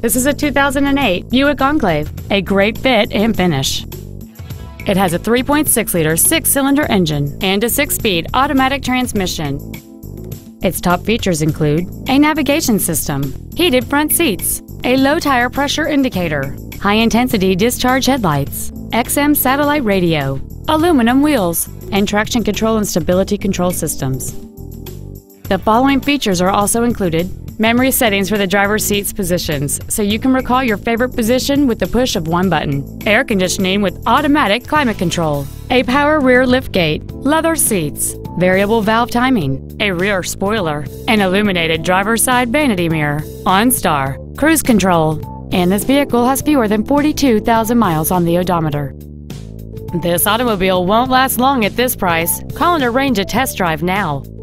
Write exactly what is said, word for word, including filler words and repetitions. This is a two thousand eight Buick Enclave, a great fit and finish. It has a three point six liter six-cylinder engine and a six-speed automatic transmission. Its top features include a navigation system, heated front seats, a low tire pressure indicator, high-intensity discharge headlights, X M satellite radio, aluminum wheels, and traction control and stability control systems. The following features are also included: memory settings for the driver's seat's positions, so you can recall your favorite position with the push of one button, air conditioning with automatic climate control, a power rear liftgate, leather seats, variable valve timing, a rear spoiler, an illuminated driver's side vanity mirror, OnStar, cruise control, and this vehicle has fewer than forty-two thousand miles on the odometer. This automobile won't last long at this price. Call and arrange a test drive now.